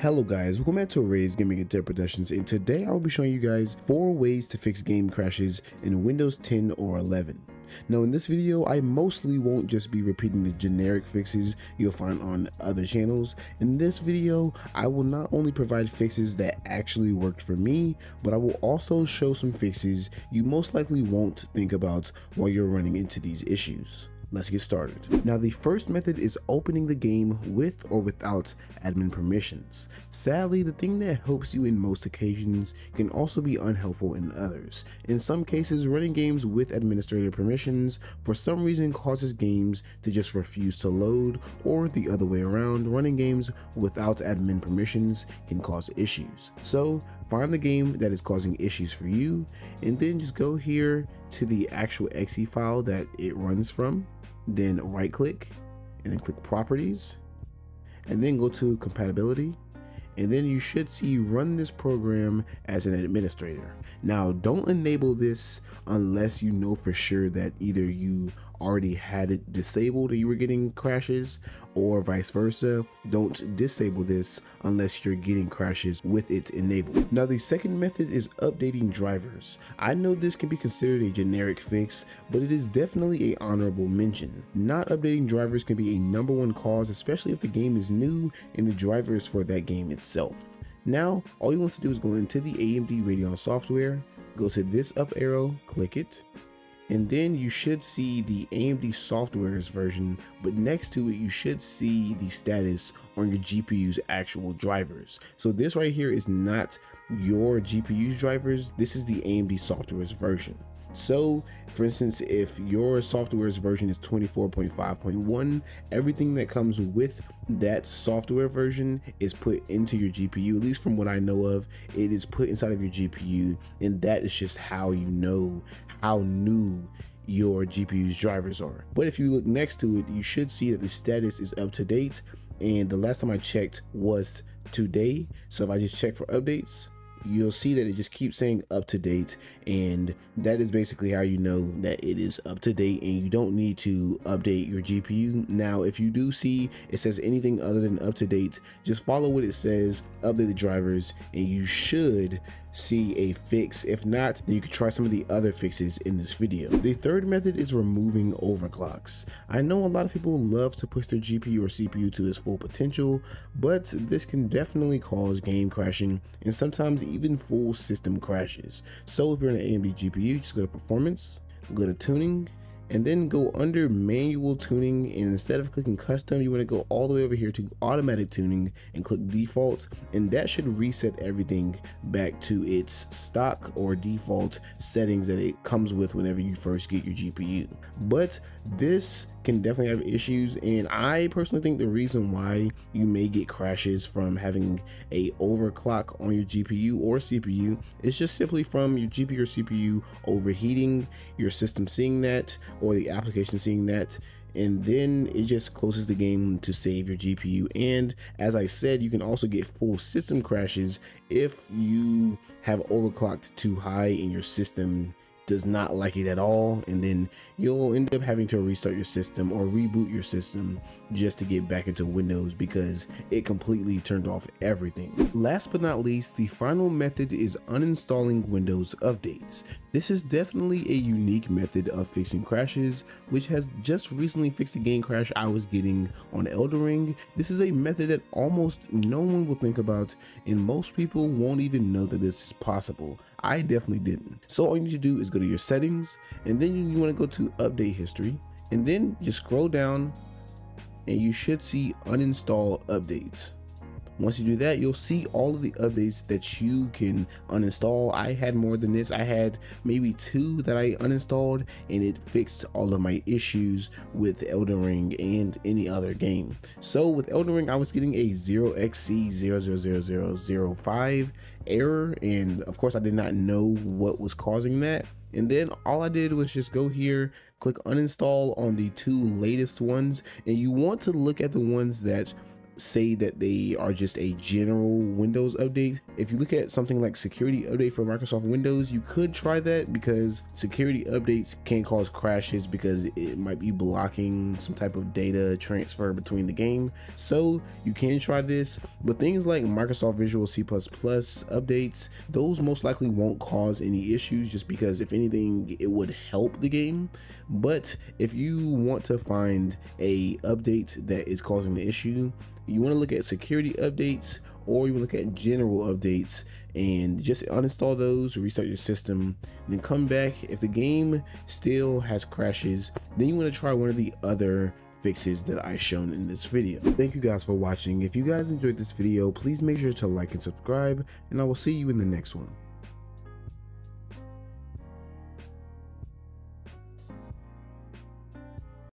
Hello guys, welcome back to Ray's Gaming AMD Productions, and today I will be showing you guys 4 ways to fix game crashes in Windows 10 or 11. Now in this video, I mostly won't just be repeating the generic fixes you'll find on other channels. In this video, I will not only provide fixes that actually worked for me, but I will also show some fixes you most likely won't think about while you're running into these issues. Let's get started. Now the first method is opening the game with or without admin permissions. Sadly, the thing that helps you in most occasions can also be unhelpful in others. In some cases, running games with administrator permissions for some reason causes games to just refuse to load, or the other way around, running games without admin permissions can cause issues. So find the game that is causing issues for you, and then just go here to the actual .exe file that it runs from, then right click and then click properties, and then go to compatibility, and then you should see run this program as an administrator. Now don't enable this unless you know for sure that either you already had it disabled and you were getting crashes, or vice versa. Don't disable this unless you're getting crashes with it enabled. Now the second method is updating drivers. I know this can be considered a generic fix, but it is definitely an honorable mention. Not updating drivers can be a #1 cause, especially if the game is new and the drivers for that game itself. Now all you want to do is go into the AMD Radeon software, go to this up arrow, click it, and then you should see the AMD software's version, but next to it you should see the status on your GPU's actual drivers. So this right here is not your GPU's drivers, this is the AMD software's version. So for instance, if your software's version is 24.5.1, everything that comes with that software version is put into your GPU. At least from what I know of, it is put inside of your GPU, and that is just how you know how new your GPU's drivers are. But if you look next to it, you should see that the status is up to date, and the last time I checked was today. So if I just check for updates, you'll see that it just keeps saying up to date, and that is basically how you know that it is up to date and you don't need to update your GPU. Now if you do see it says anything other than up to date, just follow what it says, update the drivers, and you should see a fix. If not, then you could try some of the other fixes in this video. The third method is removing overclocks. I know a lot of people love to push their GPU or CPU to its full potential, but this can definitely cause game crashing and sometimes even full system crashes. So if you're an AMD GPU, just go to performance, go to tuning, and then go under manual tuning, and instead of clicking custom, you want to go all the way over here to automatic tuning and click default, and that should reset everything back to its stock or default settings that it comes with whenever you first get your GPU. But this can definitely have issues, and I personally think the reason why you may get crashes from having a overclock on your GPU or CPU is just simply from your GPU or CPU overheating, your system seeing that, or the application seeing that, and then it just closes the game to save your GPU. And as I said, you can also get full system crashes if you have overclocked too high and your system does not like it at all, and then you'll end up having to restart your system or reboot your system just to get back into Windows because it completely turned off everything. Last but not least, the final method is uninstalling Windows updates. This is definitely a unique method of fixing crashes, which has just recently fixed a game crash I was getting on Elden Ring. This is a method that almost no one will think about, and most people won't even know that this is possible. I definitely didn't. So all you need to do is go to your settings, and then you want to go to update history, and then just scroll down and you should see uninstall updates. Once you do that, you'll see all of the updates that you can uninstall. I had more than this. I had maybe 2 that I uninstalled, and it fixed all of my issues with Elden Ring and any other game. So with Elden Ring, I was getting a 0xc000005 error, and of course I did not know what was causing that. And then all I did was just go here, click uninstall on the 2 latest ones, and you want to look at the ones that say that they are just a general Windows update. If you look at something like security update for Microsoft Windows, you could try that, because security updates can cause crashes because it might be blocking some type of data transfer between the game. So you can try this, but things like Microsoft Visual C++ updates, those most likely won't cause any issues, just because if anything, it would help the game. But if you want to find a update that is causing the issue, you want to look at security updates, or you look at general updates and just uninstall those, restart your system, then come back. If the game still has crashes, then you want to try one of the other fixes that I've shown in this video. Thank you guys for watching. If you guys enjoyed this video, please make sure to like and subscribe, and I will see you in the next one.